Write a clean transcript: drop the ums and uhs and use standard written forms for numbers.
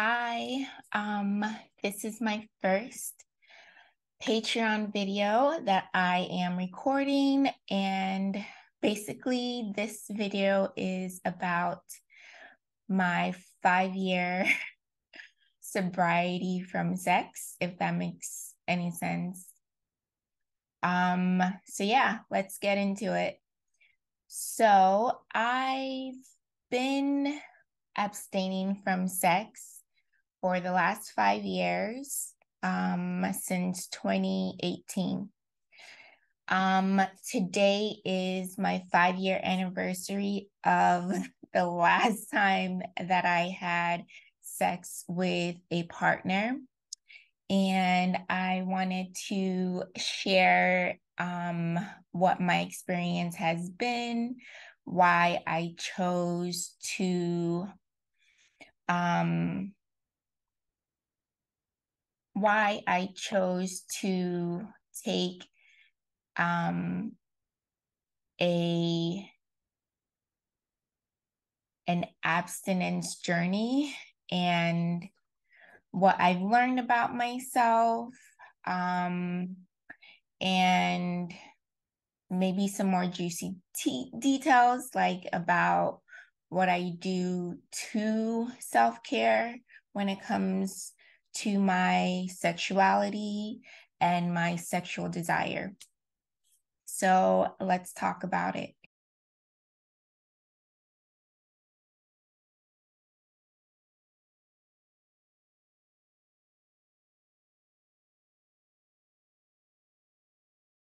Hi, this is my first Patreon video that I am recording, and basically this video is about my 5-year sobriety from sex, if that makes any sense. So yeah, let's get into it. So I've been abstaining from sex for the last 5 years, since 2018. Today is my 5-year anniversary of the last time that I had sex with a partner. And I wanted to share what my experience has been, why I chose to take an abstinence journey, and what I've learned about myself, and maybe some more juicy details, like about what I do to self-care when it comes to my sexuality and my sexual desire. So let's talk about it.